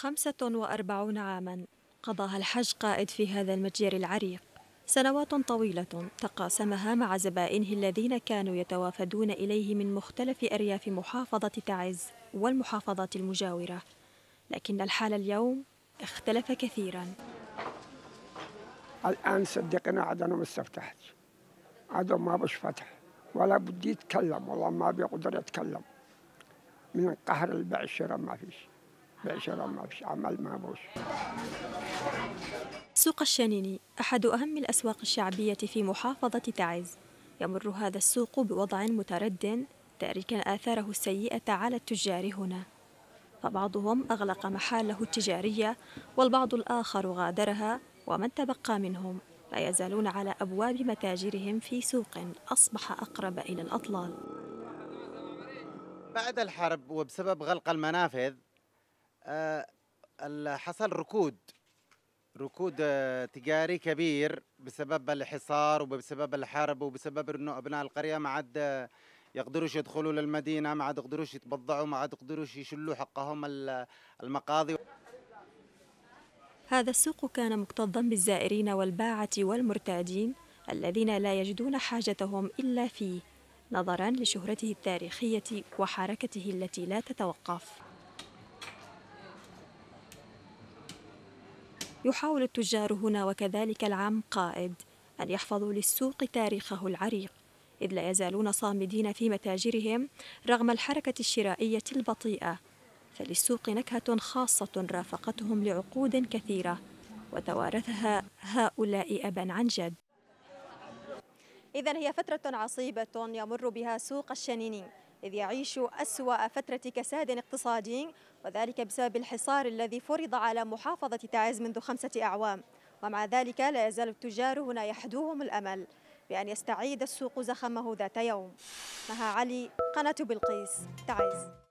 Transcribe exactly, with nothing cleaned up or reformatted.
خمسة وأربعين عاما قضاها الحج قائد في هذا المتجر العريق، سنوات طويلة تقاسمها مع زبائنه الذين كانوا يتوافدون إليه من مختلف أرياف محافظة تعز والمحافظات المجاورة، لكن الحال اليوم اختلف كثيرا. الآن صدقنا عاد أنا ما استرتحتش، عاد ما بش فتح ولا بدي أتكلم، والله ما بيقدر أتكلم من قهر البعشرة، ما فيش بعشرة، ما فيش عمل، ما بوش. سوق الشنيني أحد أهم الأسواق الشعبية في محافظة تعز، يمر هذا السوق بوضع متردٍ تاركاً آثاره السيئة على التجار هنا، فبعضهم أغلق محاله التجارية والبعض الآخر غادرها، ومن تبقى منهم لا يزالون على أبواب متاجرهم في سوق أصبح أقرب إلى الأطلال. بعد الحرب وبسبب غلق المنافذ حصل ركود ركود تجاري كبير بسبب الحصار وبسبب الحرب وبسبب انه ابناء القريه ما عاد يقدروش يدخلوا للمدينه، ما عاد يقدروش يتبضعوا، ما عاد يقدروش يشلوا حقهم المقاضي. هذا السوق كان مكتظا بالزائرين والباعة والمرتادين الذين لا يجدون حاجتهم إلا فيه، نظرا لشهرته التاريخية وحركته التي لا تتوقف. يحاول التجار هنا وكذلك العام قائد أن يحفظوا للسوق تاريخه العريق، إذ لا يزالون صامدين في متاجرهم رغم الحركة الشرائية البطيئة، فللسوق نكهة خاصة رافقتهم لعقود كثيرة وتوارثها هؤلاء أبا عن جد. إذن هي فترة عصيبة يمر بها سوق الشنيني، إذ يعيش أسوأ فترة كساد اقتصادي، وذلك بسبب الحصار الذي فرض على محافظة تعز منذ خمسة أعوام، ومع ذلك لا يزال التجار هنا يحدوهم الأمل بأن يستعيد السوق زخمه ذات يوم. مها علي، قناة بلقيس، تعز.